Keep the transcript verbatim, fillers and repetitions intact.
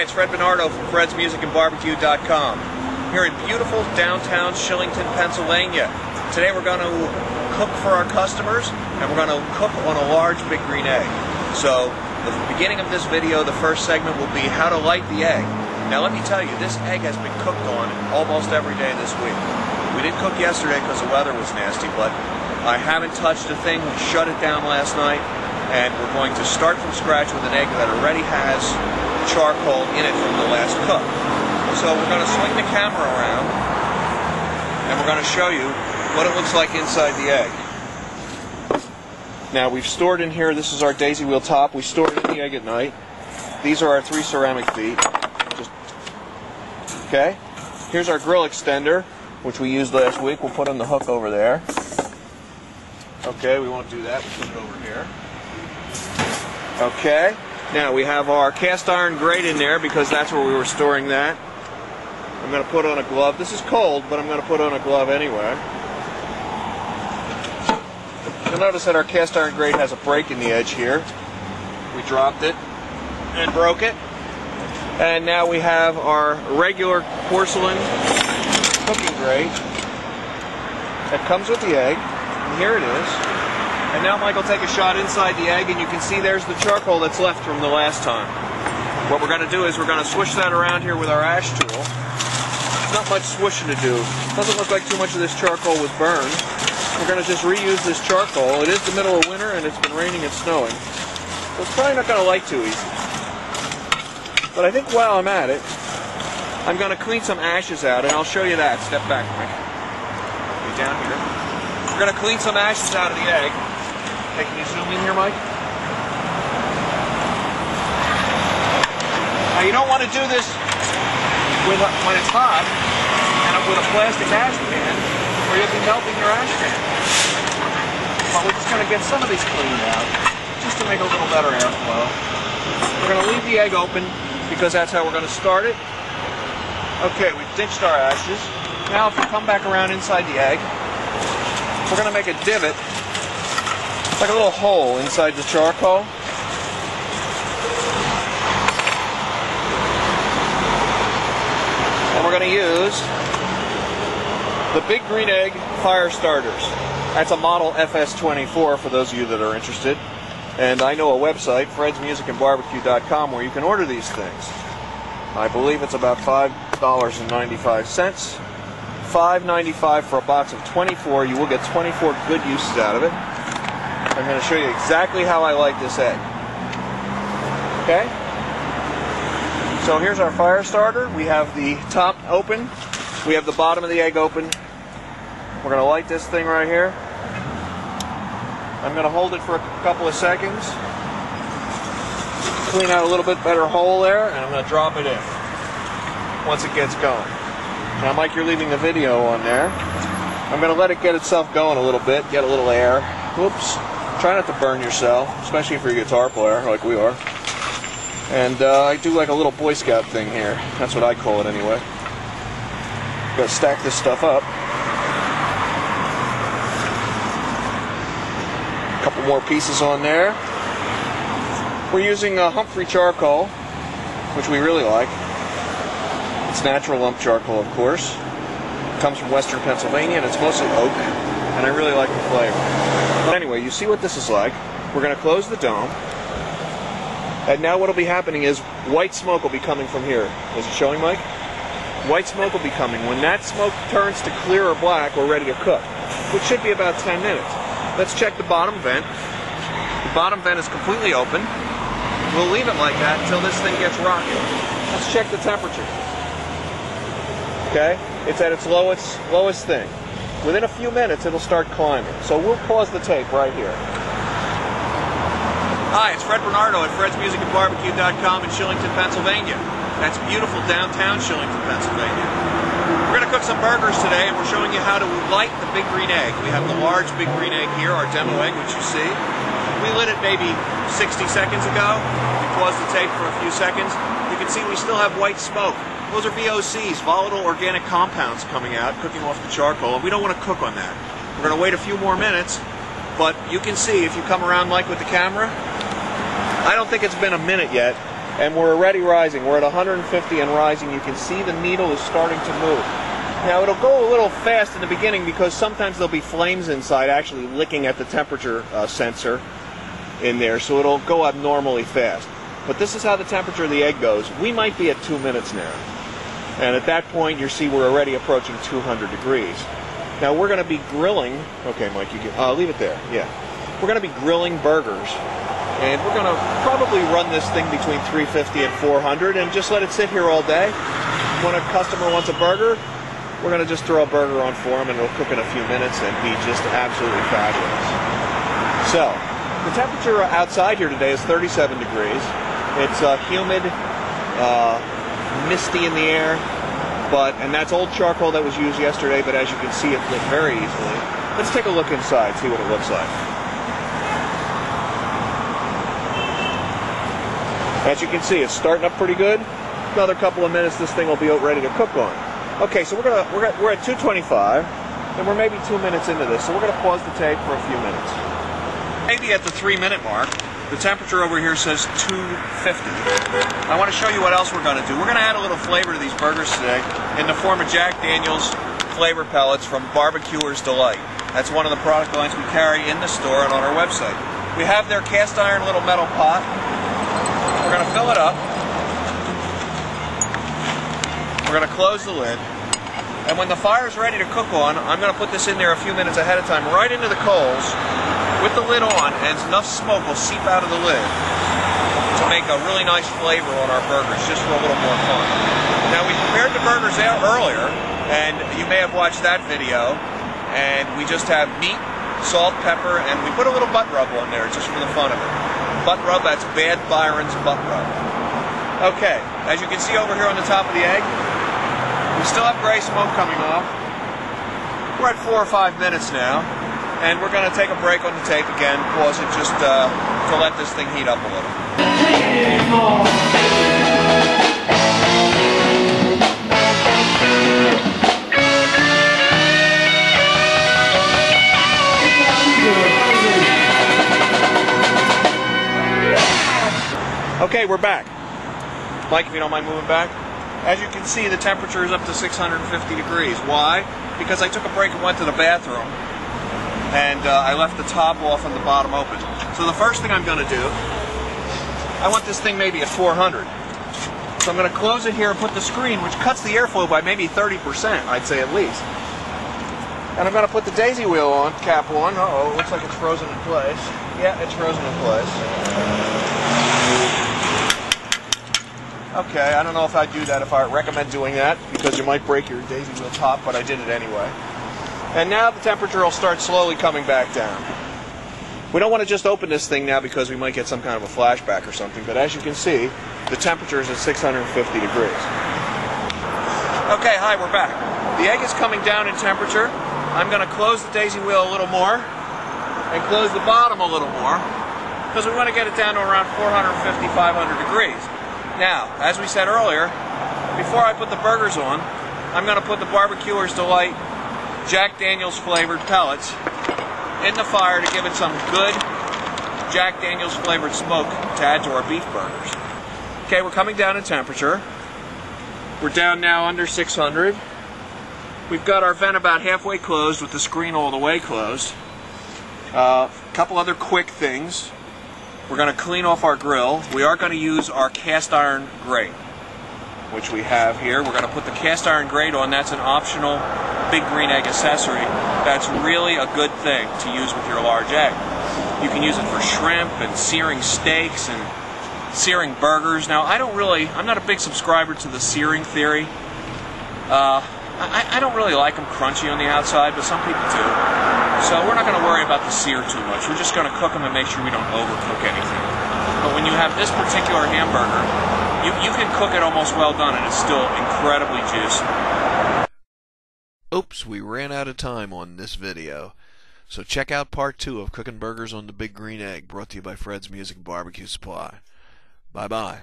Hi, it's Fred Bernardo from freds music and b b q dot com. Here in beautiful downtown Shillington, Pennsylvania. Today we're going to cook for our customers, and we're going to cook on a large Big Green Egg. So, the beginning of this video, the first segment will be how to light the egg. Now let me tell you, this egg has been cooked on almost every day this week. We didn't cook yesterday because the weather was nasty, but I haven't touched a thing. We shut it down last night, and we're going to start from scratch with an egg that already has charcoal in it from the last cook. So we're going to swing the camera around, and we're going to show you what it looks like inside the egg. Now we've stored in here, this is our daisy wheel top, we stored in the egg at night. These are our three ceramic feet. Just, okay. Here's our grill extender, which we used last week. We'll put on the hook over there. Okay, we won't do that, we'll put it over here. Okay. Now we have our cast iron grate in there because that's where we were storing that. I'm going to put on a glove. This is cold, but I'm going to put on a glove anyway. You'll notice that our cast iron grate has a break in the edge here. We dropped it and broke it. And now we have our regular porcelain cooking grate that comes with the egg. And here it is. And now Michael, take a shot inside the egg, and you can see there's the charcoal that's left from the last time. What we're going to do is we're going to swish that around here with our ash tool. There's not much swishing to do. It doesn't look like too much of this charcoal was burned. We're going to just reuse this charcoal. It is the middle of winter, and it's been raining and snowing, so it's probably not going to light too easy. But I think while I'm at it, I'm going to clean some ashes out, and I'll show you that. Step back, Mike. Be down here. We're going to clean some ashes out of the egg. Hey, can you zoom in here, Mike? Now, you don't want to do this with a, when it's hot and with a plastic ash pan, or you'll be melting your ash pan. But we're just going to get some of these cleaned out, just to make a little better airflow. We're going to leave the egg open, because that's how we're going to start it. Okay, we've dinched our ashes. Now, if we come back around inside the egg, we're going to make a divot, like a little hole inside the charcoal. And we're going to use the Big Green Egg fire starters. That's a model F S twenty-four for those of you that are interested. And I know a website, freds music and b b q dot com, where you can order these things. I believe it's about five dollars and ninety-five cents. five dollars and ninety-five cents for a box of twenty-four. You will get twenty-four good uses out of it. I'm going to show you exactly how I light this egg. Okay? So here's our fire starter. We have the top open. We have the bottom of the egg open. We're going to light this thing right here. I'm going to hold it for a couple of seconds. Clean out a little bit better hole there, and I'm going to drop it in once it gets going. Now, Mike, you're leaving the video on there. I'm going to let it get itself going a little bit, get a little air. Whoops. Try not to burn yourself, especially if you're a guitar player like we are. And uh, I do like a little Boy Scout thing here. That's what I call it anyway. Gotta stack this stuff up. A couple more pieces on there. We're using uh, Humphrey charcoal, which we really like. It's natural lump charcoal, of course. It comes from western Pennsylvania, and it's mostly oak, and I really like the flavor. But anyway, you see what this is like. We're going to close the dome. And now what will be happening is white smoke will be coming from here. Is it showing, Mike? White smoke will be coming. When that smoke turns to clear or black, we're ready to cook, which should be about ten minutes. Let's check the bottom vent. The bottom vent is completely open. We'll leave it like that until this thing gets rocking. Let's check the temperature. Okay? It's at its lowest, lowest thing. Within a few minutes, it'll start climbing. So we'll pause the tape right here. Hi, it's Fred Bernardo at freds music and b b q dot com in Shillington, Pennsylvania. That's beautiful downtown Shillington, Pennsylvania. We're going to cook some burgers today, and we're showing you how to light the Big Green Egg. We have the large Big Green Egg here, our demo egg, which you see. We lit it maybe sixty seconds ago. We paused the tape for a few seconds. You can see we still have white smoke. Those are V O Cs, volatile organic compounds, coming out, cooking off the charcoal, and we don't want to cook on that. We're going to wait a few more minutes, but you can see, if you come around, Mike, with the camera, I don't think it's been a minute yet, And we're already rising. We're at one hundred fifty and rising. You can see the needle is starting to move. Now, it'll go a little fast in the beginning because sometimes there'll be flames inside actually licking at the temperature uh, sensor in there, so it'll go abnormally fast. But this is how the temperature of the egg goes. We might be at two minutes now. And at that point, you see we're already approaching two hundred degrees. Now, we're going to be grilling. Okay, Mike, you can uh, leave it there. Yeah. We're going to be grilling burgers. And we're going to probably run this thing between three fifty and four hundred and just let it sit here all day. When a customer wants a burger, we're going to just throw a burger on for them, and it'll cook in a few minutes and be just absolutely fabulous. So, the temperature outside here today is thirty-seven degrees. It's uh, humid, uh, misty in the air, but and that's old charcoal that was used yesterday, but as you can see, it lit very easily. Let's take a look inside, see what it looks like. As you can see, it's starting up pretty good. Another couple of minutes, this thing will be ready to cook on. Okay, so we're gonna we're gonna, we're at two twenty-five, and we're maybe two minutes into this, so we're gonna pause the tape for a few minutes. Maybe at the three-minute mark, the temperature over here says two fifty. I want to show you what else we're gonna do. We're gonna add a little flavor to these burgers today in the form of Jack Daniel's flavor pellets from BBQr's Delight. That's one of the product lines we carry in the store and on our website. We have their cast iron little metal pot. We're going to fill it up, we're going to close the lid, and when the fire is ready to cook on, I'm going to put this in there a few minutes ahead of time, right into the coals, with the lid on, and enough smoke will seep out of the lid to make a really nice flavor on our burgers, just for a little more fun. Now, we prepared the burgers out earlier, and you may have watched that video, and we just have meat, salt, pepper, and we put a little butt rub on there, just for the fun of it. Butt rub, that's Bad Byron's Butt Rub. Okay, as you can see over here on the top of the egg, we still have gray smoke coming off. We're at four or five minutes now, and we're going to take a break on the tape again, pause it just uh, to let this thing heat up a little. Okay, we're back. Mike, if you don't mind moving back. As you can see, the temperature is up to six hundred fifty degrees. Why? Because I took a break and went to the bathroom, and uh, I left the top off and the bottom open. So the first thing I'm going to do, I want this thing maybe at four hundred. So I'm going to close it here and put the screen, which cuts the airflow by maybe thirty percent, I'd say at least. And I'm going to put the daisy wheel on, cap on. Uh-oh, it looks like it's frozen in place. Yeah, it's frozen in place. Okay, I don't know if I'd do that, if I recommend doing that, because you might break your daisy wheel top, but I did it anyway. And now the temperature will start slowly coming back down. We don't want to just open this thing now because we might get some kind of a flashback or something, but as you can see, the temperature is at six hundred fifty degrees. Okay, hi, we're back. The egg is coming down in temperature. I'm going to close the daisy wheel a little more, and close the bottom a little more, because we want to get it down to around four fifty, five hundred degrees. Now, as we said earlier, before I put the burgers on, I'm going to put the BBQr's Delight Jack Daniel's flavored pellets in the fire to give it some good Jack Daniel's flavored smoke to add to our beef burgers. Okay, we're coming down in temperature. We're down now under six hundred. We've got our vent about halfway closed with the screen all the way closed. A uh, couple other quick things. We're going to clean off our grill. We are going to use our cast iron grate, which we have here. We're going to put the cast iron grate on. That's an optional Big Green Egg accessory. That's really a good thing to use with your large egg. You can use it for shrimp and searing steaks and searing burgers. Now, I don't really, I'm not a big subscriber to the searing theory. Uh, I, I don't really like them crunchy on the outside, but some people do. So we're not going to worry about the sear too much. We're just going to cook them and make sure we don't overcook anything. But when you have this particular hamburger, you, you can cook it almost well done, and it's still incredibly juicy. Oops, we ran out of time on this video. So check out part two of Cooking Burgers on the Big Green Egg, brought to you by Fred's Music and B B Q Supply. Bye-bye.